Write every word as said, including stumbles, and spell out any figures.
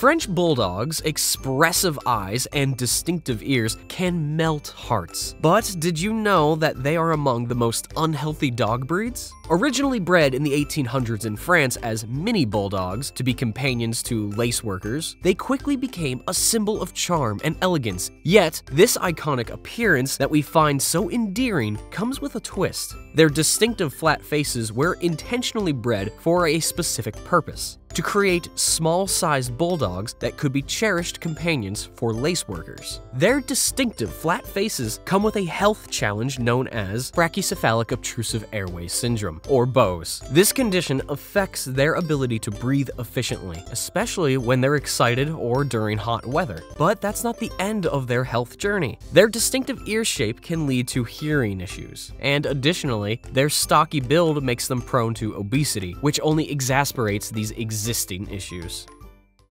French bulldogs' expressive eyes and distinctive ears can melt hearts. But did you know that they are among the most unhealthy dog breeds? Originally bred in the eighteen hundreds in France as mini bulldogs to be companions to lace workers, they quickly became a symbol of charm and elegance. Yet, this iconic appearance that we find so endearing comes with a twist. Their distinctive flat faces were intentionally bred for a specific purpose: to create small-sized bulldogs that could be cherished companions for lace workers. Their distinctive flat faces come with a health challenge known as Brachycephalic Obstructive Airway Syndrome, or B O S. This condition affects their ability to breathe efficiently, especially when they're excited or during hot weather. But that's not the end of their health journey. Their distinctive ear shape can lead to hearing issues, and additionally, their stocky build makes them prone to obesity, which only exacerbates these existing issues.